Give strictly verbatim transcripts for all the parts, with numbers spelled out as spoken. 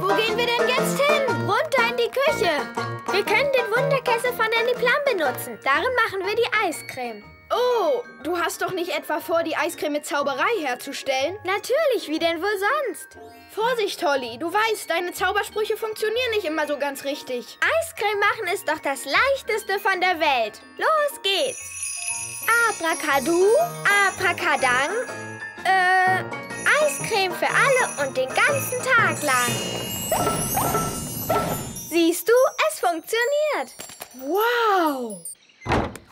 Wo gehen wir denn jetzt hin? Runter in die Küche. Wir können den Wunderkessel von Nanny Plum benutzen. Darin machen wir die Eiscreme. Oh, du hast doch nicht etwa vor, die Eiscreme mit Zauberei herzustellen? Natürlich, wie denn wohl sonst? Vorsicht, Holly, du weißt, deine Zaubersprüche funktionieren nicht immer so ganz richtig. Eiscreme machen ist doch das Leichteste von der Welt. Los geht's. Abracadu, abracadang, äh, Eiscreme für alle und den ganzen Tag lang. Siehst du, es funktioniert. Wow.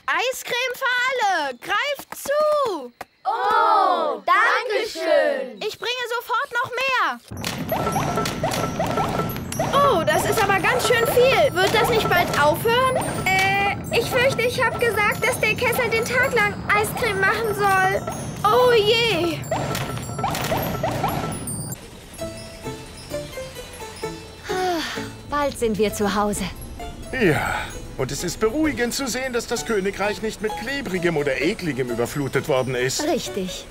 Eiscreme für alle! Greift zu! Oh, danke schön! Ich bringe sofort noch mehr! Oh, das ist aber ganz schön viel! Wird das nicht bald aufhören? Äh, ich fürchte, ich habe gesagt, dass der Kessel den Tag lang Eiscreme machen soll. Oh je! Bald sind wir zu Hause. Ja. Und es ist beruhigend zu sehen, dass das Königreich nicht mit Klebrigem oder Ekligem überflutet worden ist. Richtig.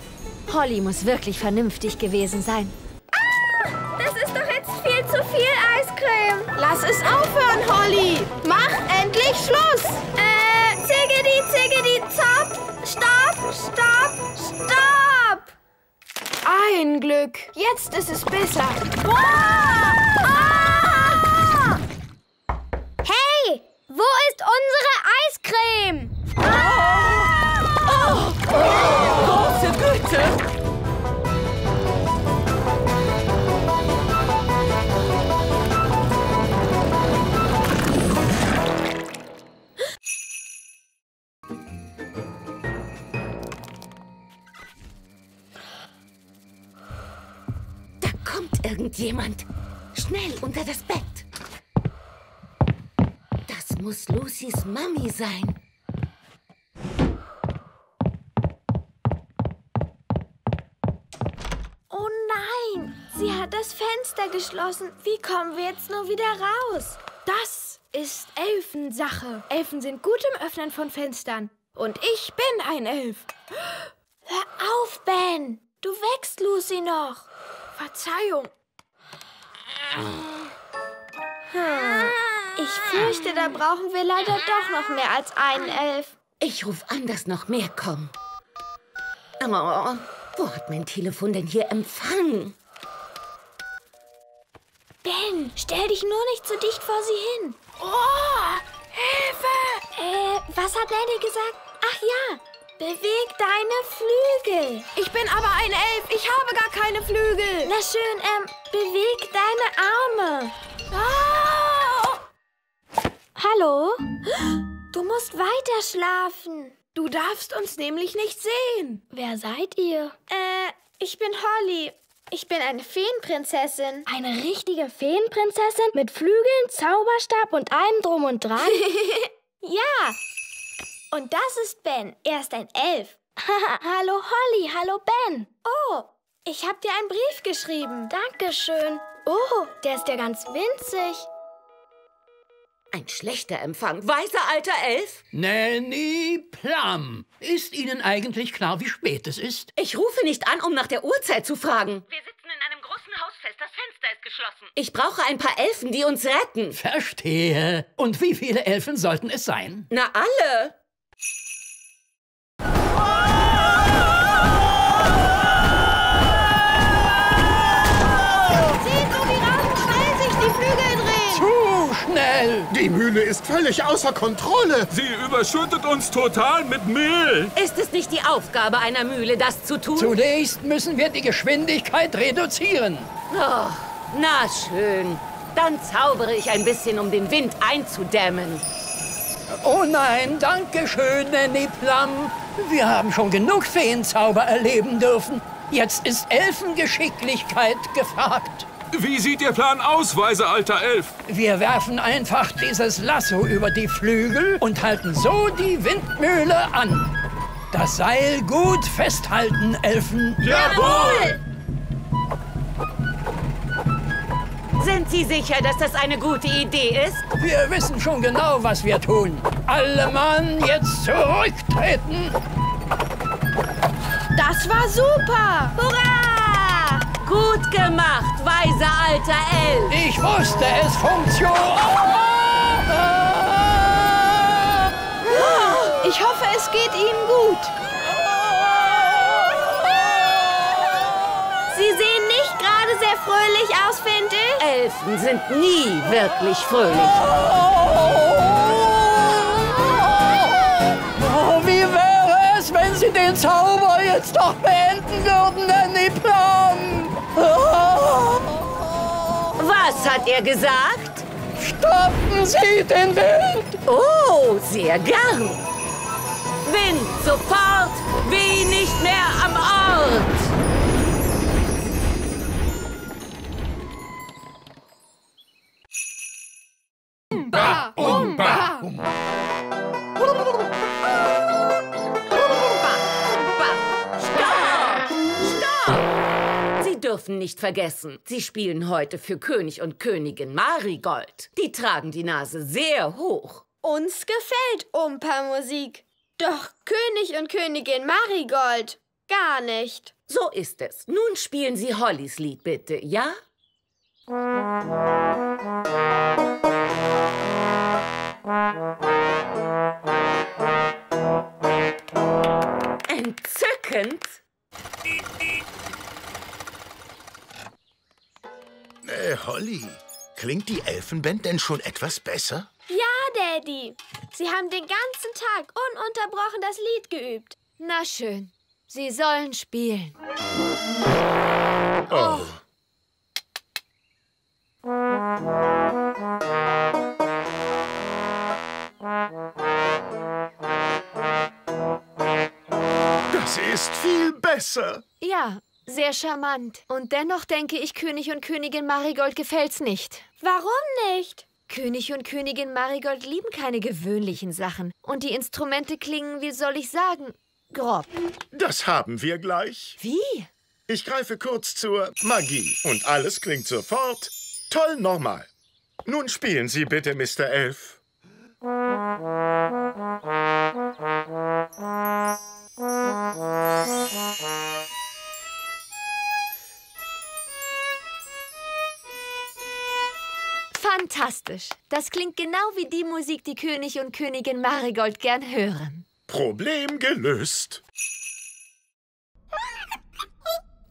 Holly muss wirklich vernünftig gewesen sein. Ah! Das ist doch jetzt viel zu viel Eiscreme. Lass es aufhören, Holly. Mach endlich Schluss. Äh, ziggedi, ziggedi, zopp. Stopp, stopp, stopp. Ein Glück. Jetzt ist es besser. Wow! Wo ist unsere Eiscreme? Ah! Oh! Oh! Große Güte! Da kommt irgendjemand. Schnell unter das Bett. Muss Lucys Mami sein. Oh nein, sie hat das Fenster geschlossen. Wie kommen wir jetzt nur wieder raus? Das ist Elfensache. Elfen sind gut im Öffnen von Fenstern. Und ich bin ein Elf. Hör auf, Ben. Du wächst Lucy noch. Verzeihung. Hm. Ich fürchte, da brauchen wir leider doch noch mehr als einen Elf. Ich rufe an, dass noch mehr kommen. Oh, wo hat mein Telefon denn hier Empfang? Ben, stell dich nur nicht so dicht vor sie hin. Oh, Hilfe! Äh, was hat Nanny gesagt? Ach ja, beweg deine Flügel. Ich bin aber ein Elf, ich habe gar keine Flügel. Na schön, ähm, beweg deine Arme. Ah! Hallo? Du musst weiter schlafen. Du darfst uns nämlich nicht sehen. Wer seid ihr? Äh, ich bin Holly. Ich bin eine Feenprinzessin. Eine richtige Feenprinzessin? Mit Flügeln, Zauberstab und allem Drum und Dran? Ja. Und das ist Ben. Er ist ein Elf. Hallo Holly, hallo Ben. Oh, ich habe dir einen Brief geschrieben. Dankeschön. Oh, der ist ja ganz winzig. Ein schlechter Empfang. Weiser alter Elf? Nanny Plum. Ist Ihnen eigentlich klar, wie spät es ist? Ich rufe nicht an, um nach der Uhrzeit zu fragen. Wir sitzen in einem großen Haus fest. Das Fenster ist geschlossen. Ich brauche ein paar Elfen, die uns retten. Verstehe. Und wie viele Elfen sollten es sein? Na, alle. Die Mühle ist völlig außer Kontrolle. Sie überschüttet uns total mit Mehl. Ist es nicht die Aufgabe einer Mühle, das zu tun? Zunächst müssen wir die Geschwindigkeit reduzieren. Oh, na schön. Dann zaubere ich ein bisschen, um den Wind einzudämmen. Oh nein, danke schön, Nanny Plum. Wir haben schon genug Feenzauber erleben dürfen. Jetzt ist Elfengeschicklichkeit gefragt. Wie sieht Ihr Plan aus, weise alter Elf? Wir werfen einfach dieses Lasso über die Flügel und halten so die Windmühle an. Das Seil gut festhalten, Elfen. Jawohl! Sind Sie sicher, dass das eine gute Idee ist? Wir wissen schon genau, was wir tun. Alle Mann, jetzt zurücktreten! Das war super! Hurra! Gut gut gemacht, weiser alter Elf. Ich wusste, es funktioniert. Ich hoffe, es geht Ihnen gut. Sie sehen nicht gerade sehr fröhlich aus, finde ich. Elfen sind nie wirklich fröhlich. Oh, wie wäre es, wenn Sie den Zauber jetzt doch beenden würden, Nanny Plum? Was hat er gesagt? Stoppen Sie den Wind! Oh, sehr gern. Wind sofort, wie nicht mehr am Ort. Nicht vergessen, sie spielen heute für König und Königin Marigold. Die tragen die Nase sehr hoch. Uns gefällt Umpa-Musik. Doch König und Königin Marigold gar nicht. So ist es. Nun spielen Sie Hollys Lied bitte, ja? Entzückend! Äh, Holly, klingt die Elfenband denn schon etwas besser? Ja, Daddy. Sie haben den ganzen Tag ununterbrochen das Lied geübt. Na schön, Sie sollen spielen. Oh. Das ist viel besser. Ja. Sehr charmant. Und dennoch denke ich, König und Königin Marigold gefällt's nicht. Warum nicht? König und Königin Marigold lieben keine gewöhnlichen Sachen. Und die Instrumente klingen, wie soll ich sagen, grob. Das haben wir gleich. Wie? Ich greife kurz zur Magie. Und alles klingt sofort toll normal. Nun spielen Sie bitte, Mister Elf. Fantastisch. Das klingt genau wie die Musik, die König und Königin Marigold gern hören. Problem gelöst.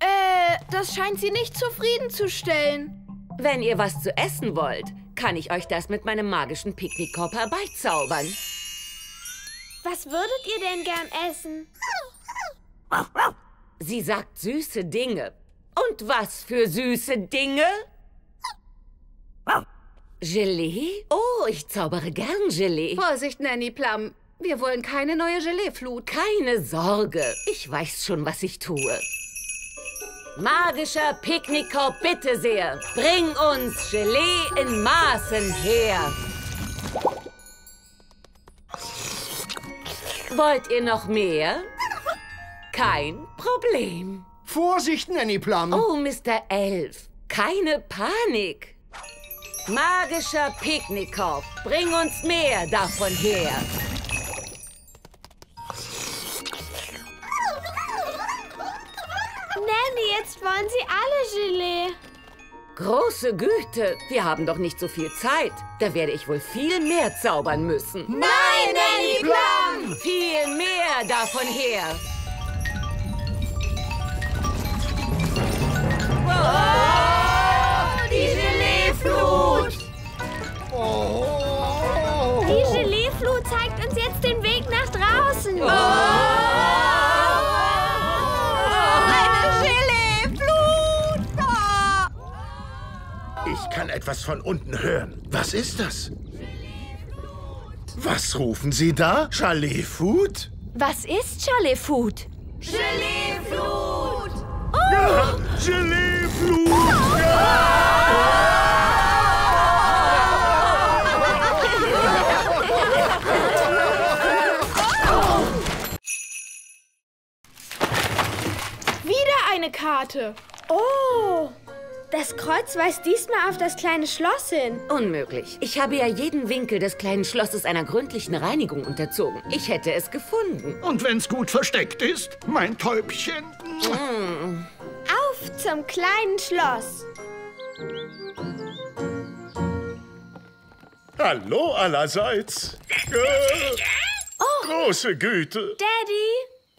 Äh, das scheint Sie nicht zufriedenzustellen. Wenn ihr was zu essen wollt, kann ich euch das mit meinem magischen Picknickkorb herbeizaubern. Was würdet ihr denn gern essen? Sie sagt süße Dinge. Und was für süße Dinge? Gelee? Oh, ich zaubere gern Gelee. Vorsicht, Nanny Plum. Wir wollen keine neue Geleeflut. Keine Sorge. Ich weiß schon, was ich tue. Magischer Picknickkorb, bitte sehr. Bring uns Gelee in Maßen her. Wollt ihr noch mehr? Kein Problem. Vorsicht, Nanny Plum. Oh, Mister Elf. Keine Panik. Magischer Picknickkorb, bring uns mehr davon her. Nanny, jetzt wollen Sie alle Gelee. Große Güte, wir haben doch nicht so viel Zeit. Da werde ich wohl viel mehr zaubern müssen. Nein, Nanny Plum! Viel mehr davon her. Oh, die Gelee-Flut! Oh. Die Gelee-Flut zeigt uns jetzt den Weg nach draußen. Oh. Oh. Eine Gelee-Flut! Oh. Ich kann etwas von unten hören. Was ist das? Gelee-Flut. Was rufen Sie da? Gelee-Flut? Was ist Gelee-Flut? Gelee-Flut! Oh. Gelee-Flut! Oh. Eine Karte. Oh, das Kreuz weist diesmal auf das kleine Schloss hin. Unmöglich. Ich habe ja jeden Winkel des kleinen Schlosses einer gründlichen Reinigung unterzogen. Ich hätte es gefunden. Und wenn's gut versteckt ist, mein Täubchen. Mm. Auf zum kleinen Schloss. Hallo allerseits. Oh. Große Güte. Daddy,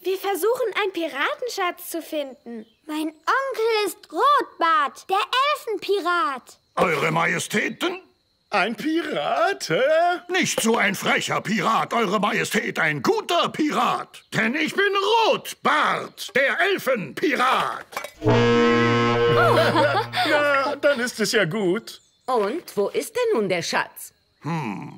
wir versuchen, einen Piratenschatz zu finden. Mein Onkel ist Rotbart, der Elfenpirat. Eure Majestäten? Ein Pirat, hä? Nicht so ein frecher Pirat, Eure Majestät, ein guter Pirat. Denn ich bin Rotbart, der Elfenpirat. Oh. Na, dann ist es ja gut. Und wo ist denn nun der Schatz? Hm,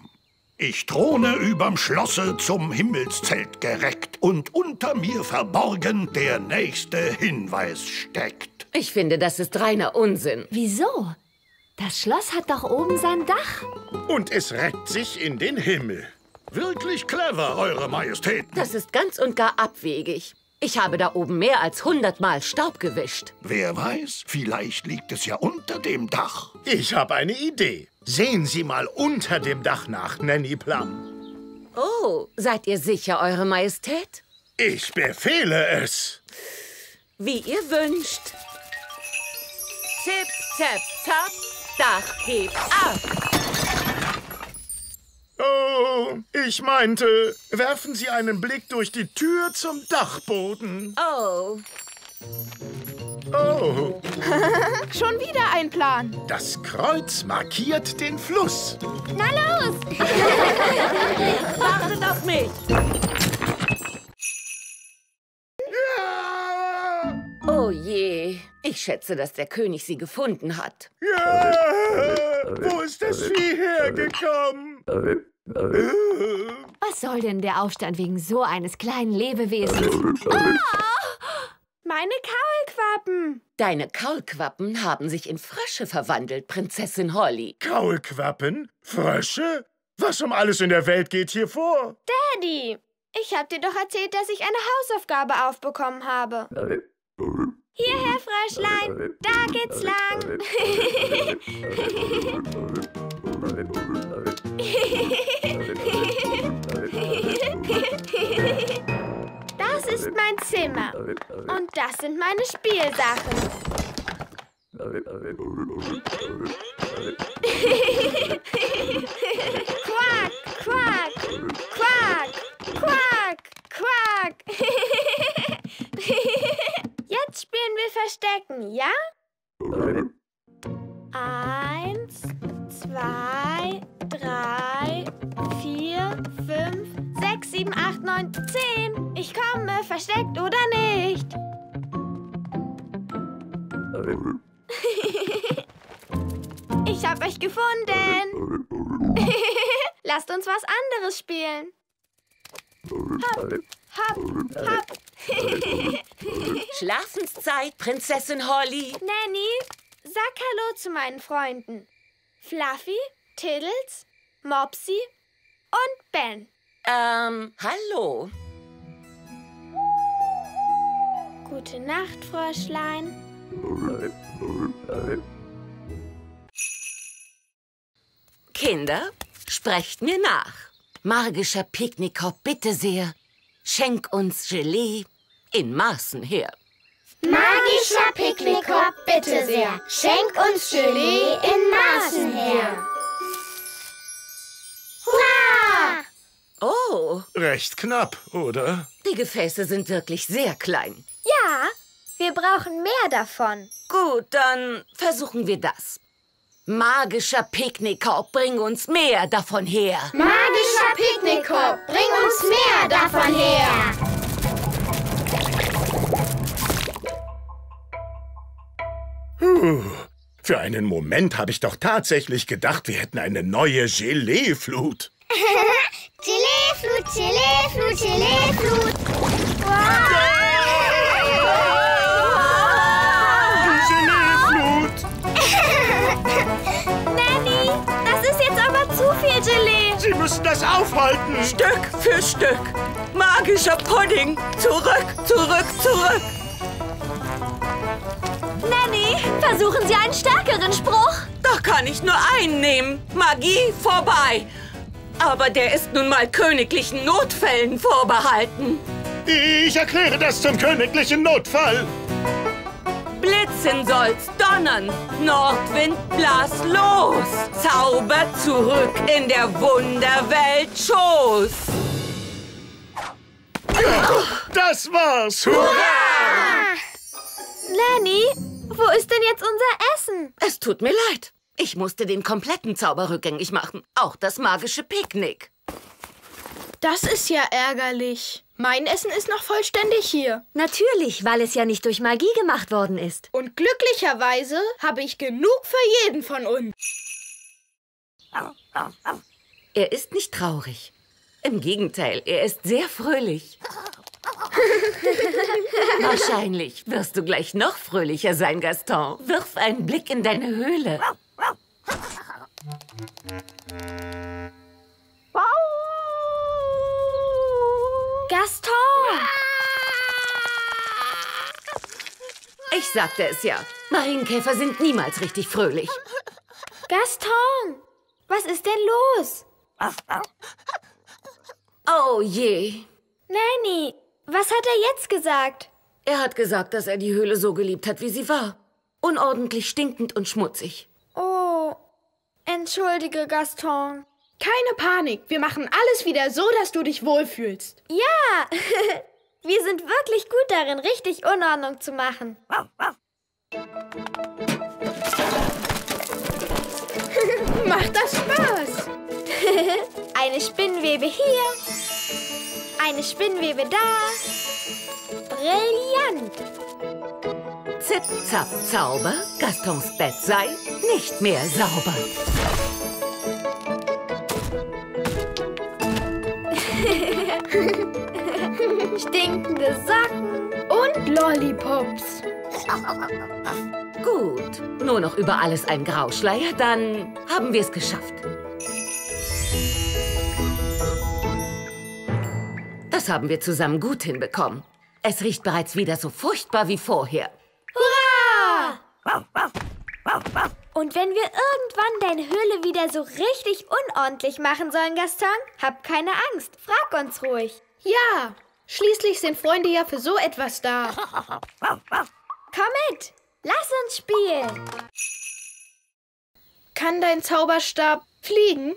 ich throne überm Schlosse zum Himmelszelt gereckt und unter mir verborgen der nächste Hinweis steckt. Ich finde, das ist reiner Unsinn. Wieso? Das Schloss hat doch oben sein Dach. Und es reckt sich in den Himmel. Wirklich clever, Eure Majestät. Das ist ganz und gar abwegig. Ich habe da oben mehr als hundertmal Staub gewischt. Wer weiß, vielleicht liegt es ja unter dem Dach. Ich habe eine Idee. Sehen Sie mal unter dem Dach nach, Nanny Plum. Oh, seid ihr sicher, Eure Majestät? Ich befehle es. Wie ihr wünscht. Zip, zap, zap. Dach hebt ab. Oh, ich meinte, werfen Sie einen Blick durch die Tür zum Dachboden. Oh. Oh. Schon wieder ein Plan. Das Kreuz markiert den Fluss. Na los! Wartet auf mich! Ja! Oh je. Ich schätze, dass der König sie gefunden hat. Ja! Wo ist das Vieh hergekommen? Was soll denn der Aufstand wegen so eines kleinen Lebewesens? Oh! Meine Kaulquappen! Deine Kaulquappen haben sich in Frösche verwandelt, Prinzessin Holly. Kaulquappen? Frösche? Was um alles in der Welt geht hier vor? Daddy, ich hab dir doch erzählt, dass ich eine Hausaufgabe aufbekommen habe. Hierher, Fröschlein, da geht's lang. Das ist mein Zimmer und das sind meine Spielsachen. Quack, quack, quack, quack, quack. Jetzt spielen wir Verstecken, ja? Eins, zwei, drei, vier, fünf, sechs, sieben, acht, neun, zehn. Ich komme, versteckt oder nicht? Ich hab euch gefunden. Lasst uns was anderes spielen. Hopp, hopp, hopp. Schlafenszeit, Prinzessin Holly. Nanny, sag Hallo zu meinen Freunden. Fluffy, Tiddles, Mopsy und Ben. Ähm, hallo. Gute Nacht, Fröschlein. Kinder, sprecht mir nach. Magischer Picknickkorb, bitte sehr. Schenk uns Gelee in Maßen her. Magischer Picknickkorb, bitte sehr. Schenk uns Gelee in Maßen her. Hurra! Oh. Recht knapp, oder? Die Gefäße sind wirklich sehr klein. Ja, wir brauchen mehr davon. Gut, dann versuchen wir das. Magischer Picknickkorb, bring uns mehr davon her. Magischer Picknickkorb, bring uns mehr davon her. Puh, für einen Moment habe ich doch tatsächlich gedacht, wir hätten eine neue Geleeflut. Geleeflut, Geleeflut, Geleeflut. Wow. Gelee. Sie müssen das aufhalten. Stück für Stück. Magischer Pudding. Zurück, zurück, zurück. Nanny, versuchen Sie einen stärkeren Spruch. Doch kann ich nur einen nehmen. Magie vorbei. Aber der ist nun mal königlichen Notfällen vorbehalten. Ich erkläre das zum königlichen Notfall. blitzen sollst, donnern, Nordwind, blas los, zauber zurück in der Wunderwelt Schoß. Das war's! Hurra! Nanny, wo ist denn jetzt unser Essen? Es tut mir leid. Ich musste den kompletten Zauber rückgängig machen. Auch das magische Picknick. Das ist ja ärgerlich. Mein Essen ist noch vollständig hier. Natürlich, weil es ja nicht durch Magie gemacht worden ist. Und glücklicherweise habe ich genug für jeden von uns. Er ist nicht traurig. Im Gegenteil, er ist sehr fröhlich. Wahrscheinlich wirst du gleich noch fröhlicher sein, Gaston. Wirf einen Blick in deine Höhle. Gaston! Ich sagte es ja. Marienkäfer sind niemals richtig fröhlich. Gaston! Was ist denn los? Oh je. Nanny, was hat er jetzt gesagt? Er hat gesagt, dass er die Höhle so geliebt hat, wie sie war. Unordentlich, stinkend und schmutzig. Oh, entschuldige, Gaston. Keine Panik, wir machen alles wieder so, dass du dich wohlfühlst. Ja, wir sind wirklich gut darin, richtig Unordnung zu machen. Macht das Spaß! Eine Spinnwebe hier, eine Spinnwebe da. Brillant! Zip-Zap-Zauber, Gastons Bett sei nicht mehr sauber. Stinkende Socken und Lollipops. Gut, nur noch über alles ein Grauschleier, dann haben wir es geschafft. Das haben wir zusammen gut hinbekommen. Es riecht bereits wieder so furchtbar wie vorher. Hurra! Und wenn wir irgendwann deine Höhle wieder so richtig unordentlich machen sollen, Gaston, hab keine Angst, frag uns ruhig. Ja, schließlich sind Freunde ja für so etwas da. Komm mit, lass uns spielen. Kann dein Zauberstab fliegen?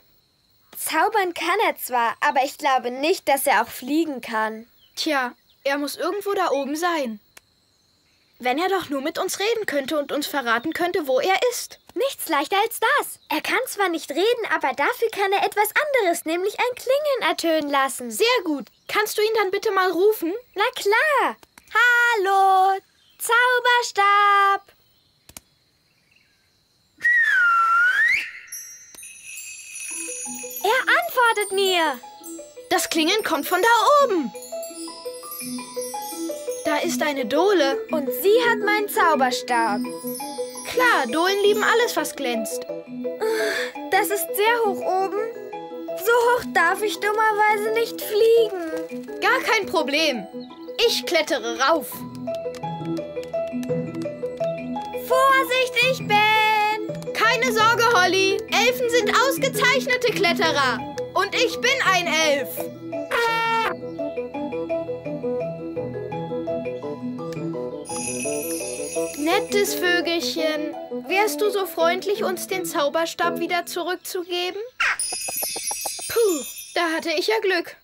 Zaubern kann er zwar, aber ich glaube nicht, dass er auch fliegen kann. Tja, er muss irgendwo da oben sein. Wenn er doch nur mit uns reden könnte und uns verraten könnte, wo er ist. Nichts leichter als das. Er kann zwar nicht reden, aber dafür kann er etwas anderes, nämlich ein Klingeln ertönen lassen. Sehr gut. Kannst du ihn dann bitte mal rufen? Na klar. Hallo, Zauberstab. Er antwortet mir. Das Klingeln kommt von da oben. Da ist eine Dohle. Und sie hat meinen Zauberstab. Klar, Dohlen lieben alles, was glänzt. Das ist sehr hoch oben. So hoch darf ich dummerweise nicht fliegen. Gar kein Problem. Ich klettere rauf. Vorsicht, ich bin! Keine Sorge, Holly. Elfen sind ausgezeichnete Kletterer. Und ich bin ein Elf. Ah. Nettes Vögelchen, wärst du so freundlich, uns den Zauberstab wieder zurückzugeben? Puh, da hatte ich ja Glück.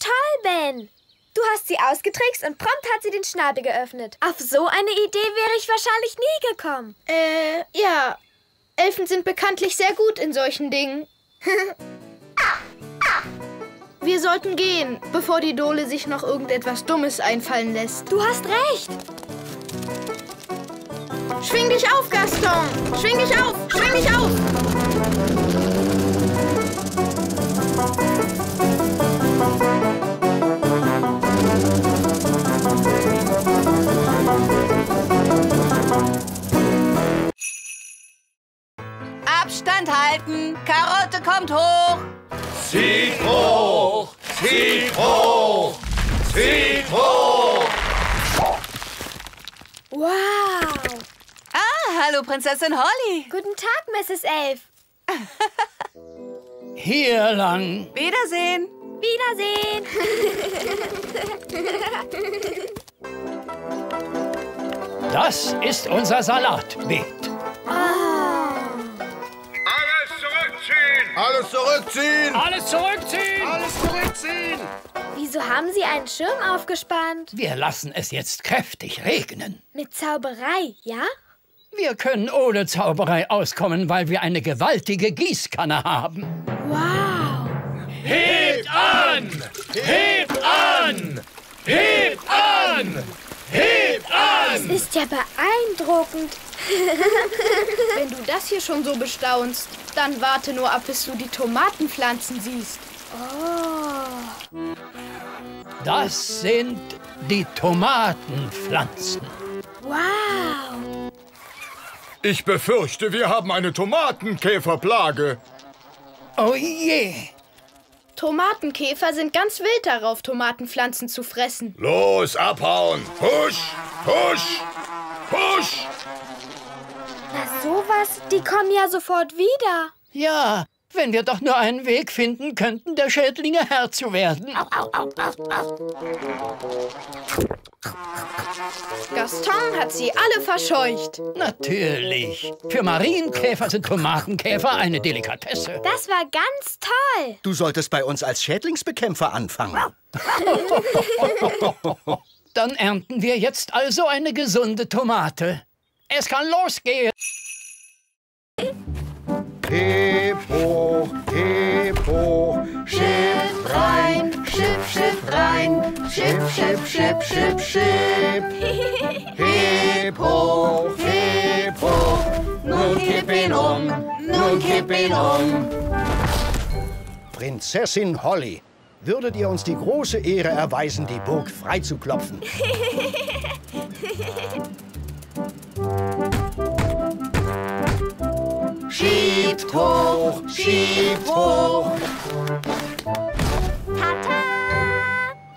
Toll, Ben. Du hast sie ausgetrickst und prompt hat sie den Schnabel geöffnet. Auf so eine Idee wäre ich wahrscheinlich nie gekommen. Äh, ja. Elfen sind bekanntlich sehr gut in solchen Dingen. Wir sollten gehen, bevor die Dohle sich noch irgendetwas Dummes einfallen lässt. Du hast recht. Schwing dich auf, Gaston. Schwing dich auf. Schwing dich auf. Abstand halten. Karotte kommt hoch. Zieh hoch, zieh hoch, zieh hoch. Wow. Ah, hallo Prinzessin Holly. Guten Tag, Misses Elf. Hier lang. Wiedersehen. Wiedersehen. Das ist unser Salatbeet. Ah. Alles zurückziehen! Alles zurückziehen! Alles zurückziehen! Alles zurückziehen! Wieso haben Sie einen Schirm aufgespannt? Wir lassen es jetzt kräftig regnen. Mit Zauberei, ja? Wir können ohne Zauberei auskommen, weil wir eine gewaltige Gießkanne haben. Wow! Hebt an! Hebt an! Hebt an! Hebt an! Das ist ja beeindruckend. Wenn du das hier schon so bestaunst, dann warte nur ab, bis du die Tomatenpflanzen siehst. Oh. Das sind die Tomatenpflanzen. Wow! Ich befürchte, wir haben eine Tomatenkäferplage. Oh je! Tomatenkäfer sind ganz wild darauf, Tomatenpflanzen zu fressen. Los, abhauen! Husch! Husch! Husch! Na sowas, die kommen ja sofort wieder. Ja, wenn wir doch nur einen Weg finden könnten, der Schädlinge Herr zu werden. Au, au, au, au, au. Gaston hat sie alle verscheucht. Natürlich. Für Marienkäfer sind Tomatenkäfer eine Delikatesse. Das war ganz toll. Du solltest bei uns als Schädlingsbekämpfer anfangen. Dann ernten wir jetzt also eine gesunde Tomate. Es kann losgehen. Heb hoch, heb hoch, Schiff rein, Schiff, Schiff rein, Schiff, Schiff, Schiff, Schiff, Schiff. Heb hoch, heb hoch, nun kipp ihn um, nun kipp ihn um. Prinzessin Holly, würdet ihr uns die große Ehre erweisen, die Burg freizuklopfen? Schiebt hoch, schiebt hoch. Tata!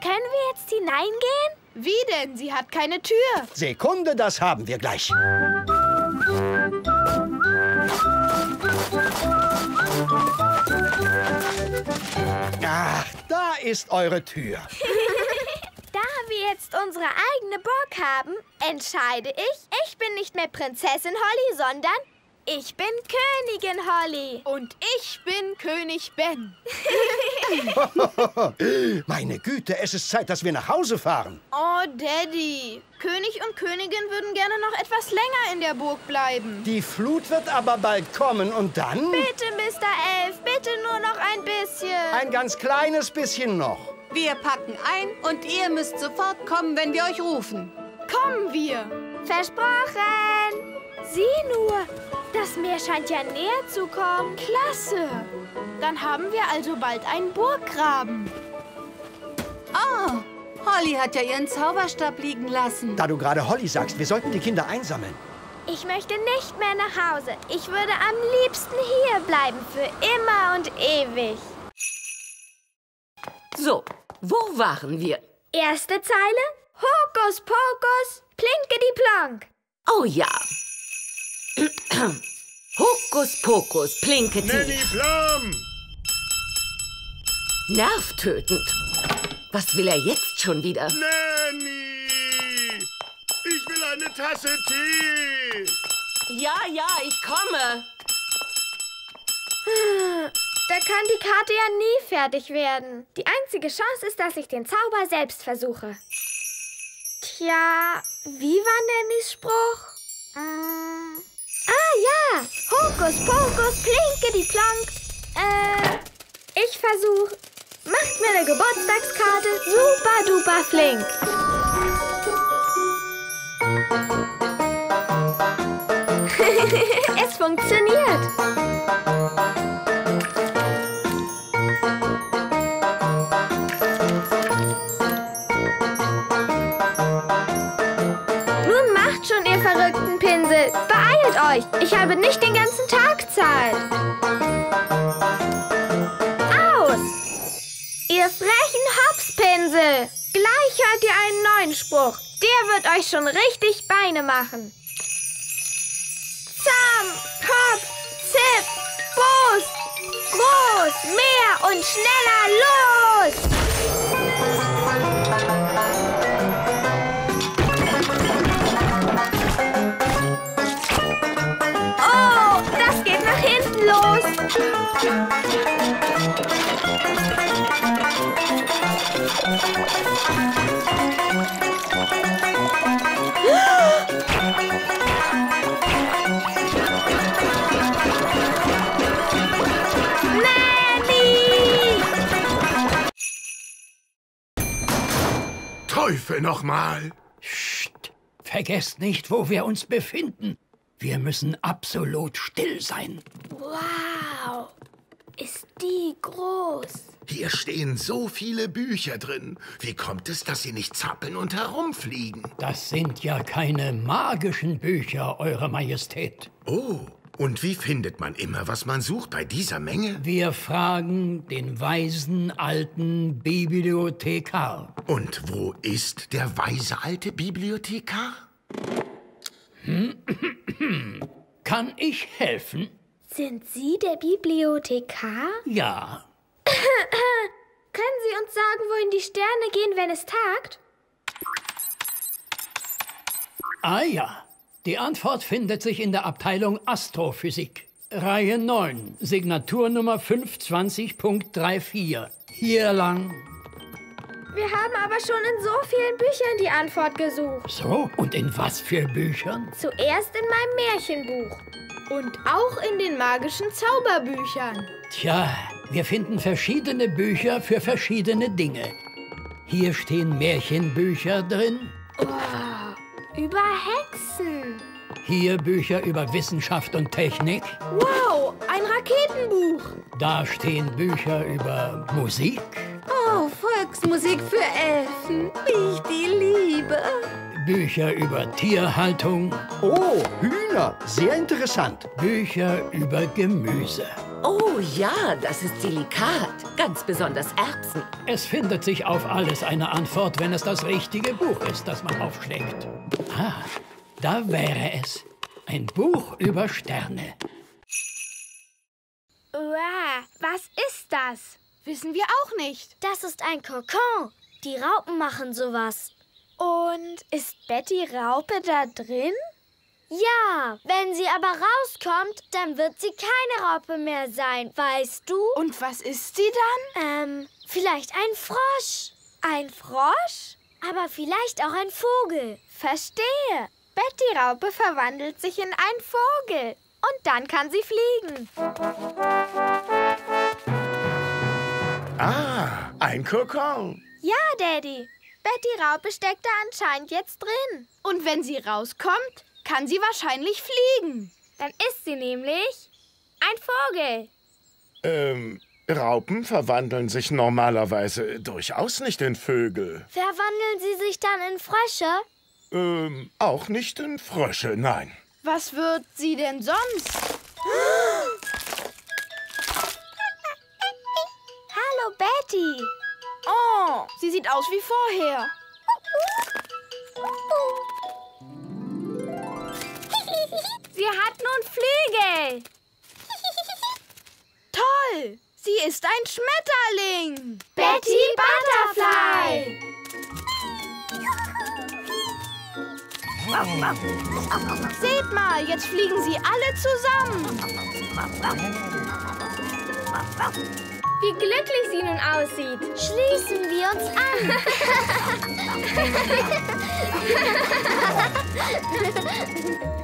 Können wir jetzt hineingehen? Wie denn? Sie hat keine Tür. Sekunde, das haben wir gleich. Ach, da ist eure Tür. Da wir jetzt unsere eigene Burg haben, entscheide ich, ich bin nicht mehr Prinzessin Holly, sondern... Ich bin Königin Holly. Und ich bin König Ben. Meine Güte, es ist Zeit, dass wir nach Hause fahren. Oh, Daddy. König und Königin würden gerne noch etwas länger in der Burg bleiben. Die Flut wird aber bald kommen und dann... Bitte, Mister Elf, bitte nur noch ein bisschen. Ein ganz kleines bisschen noch. Wir packen ein und ihr müsst sofort kommen, wenn wir euch rufen. Kommen wir. Versprochen. Sieh nur. Das Meer scheint ja näher zu kommen. Klasse! Dann haben wir also bald einen Burggraben. Oh, Holly hat ja ihren Zauberstab liegen lassen. Da du gerade Holly sagst, wir sollten die Kinder einsammeln. Ich möchte nicht mehr nach Hause. Ich würde am liebsten hier bleiben, für immer und ewig. So, wo waren wir? Erste Zeile, Hokus Pokus, Plinkedi-Plonk. Oh ja. Hokus Pokus, Plinketi. Nanny Plum! Nervtötend. Was will er jetzt schon wieder? Nanny! Ich will eine Tasse Tee! Ja, ja, ich komme. Da kann die Karte ja nie fertig werden. Die einzige Chance ist, dass ich den Zauber selbst versuche. Tja, wie war Nannys Spruch? Mm. Ah ja, Hokus Pokus, Plinkedi-Plonk. Äh, ich versuch, macht mir eine Geburtstagskarte, super duper flink. Es funktioniert. Nun macht schon, ihr verrückten Pinsel. Beeilt euch, ich habe nicht den ganzen Tag Zeit. Aus! Ihr frechen Hopspinsel! Gleich hört ihr einen neuen Spruch. Der wird euch schon richtig Beine machen. Zamp, Hop, Zip, Boos, groß, mehr und schneller los! Nanny! Teufel nochmal! Psst! Vergesst nicht, wo wir uns befinden. Wir müssen absolut still sein. Wow! Ist die groß? Hier stehen so viele Bücher drin. Wie kommt es, dass sie nicht zappeln und herumfliegen? Das sind ja keine magischen Bücher, Eure Majestät. Oh, und wie findet man immer, was man sucht bei dieser Menge? Wir fragen den weisen alten Bibliothekar. Und wo ist der weise alte Bibliothekar? Hm, kann ich helfen? Sind Sie der Bibliothekar? Ja. Können Sie uns sagen, wohin die Sterne gehen, wenn es tagt? Ah ja, die Antwort findet sich in der Abteilung Astrophysik. Reihe neun, Signaturnummer fünf zwanzig Punkt vierunddreißig. Hier lang. Wir haben aber schon in so vielen Büchern die Antwort gesucht. So, und in was für Büchern? Zuerst in meinem Märchenbuch. Und auch in den magischen Zauberbüchern. Tja, wir finden verschiedene Bücher für verschiedene Dinge. Hier stehen Märchenbücher drin. Oh, über Hexen. Hier Bücher über Wissenschaft und Technik. Wow, ein Raketenbuch. Da stehen Bücher über Musik. Oh, Volksmusik für Elfen, wie ich die liebe. Bücher über Tierhaltung. Oh, Hühner, sehr interessant. Bücher über Gemüse. Oh ja, das ist delikat, ganz besonders Erbsen. Es findet sich auf alles eine Antwort, wenn es das richtige Buch ist, das man aufschlägt. Ah, da wäre es. Ein Buch über Sterne. Uah, was ist das? Wissen wir auch nicht. Das ist ein Kokon. Die Raupen machen sowas. Und ist Betty Raupe da drin? Ja, wenn sie aber rauskommt, dann wird sie keine Raupe mehr sein, weißt du? Und was ist sie dann? Ähm, vielleicht ein Frosch. Ein Frosch? Aber vielleicht auch ein Vogel. Verstehe. Betty Raupe verwandelt sich in einen Vogel. Und dann kann sie fliegen. Ah, ein Kokon. Ja, Daddy. Betty Raupe steckt da anscheinend jetzt drin. Und wenn sie rauskommt, kann sie wahrscheinlich fliegen. Dann ist sie nämlich ein Vogel. Ähm, Raupen verwandeln sich normalerweise durchaus nicht in Vögel. Verwandeln sie sich dann in Frösche? Ähm, auch nicht in Frösche, nein. Was wird sie denn sonst? Hallo, Betty. Oh, sie sieht aus wie vorher. Sie hat nun Flügel. Toll, sie ist ein Schmetterling. Betty Butterfly. Seht mal, jetzt fliegen sie alle zusammen. Wie glücklich sie nun aussieht. Schließen wir uns an.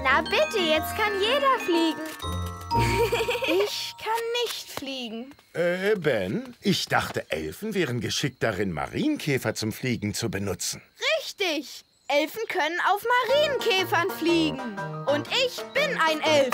Na bitte, jetzt kann jeder fliegen. Ich kann nicht fliegen. Äh, Ben, ich dachte, Elfen wären geschickt darin, Marienkäfer zum Fliegen zu benutzen. Richtig. Elfen können auf Marienkäfern fliegen. Und ich bin ein Elf.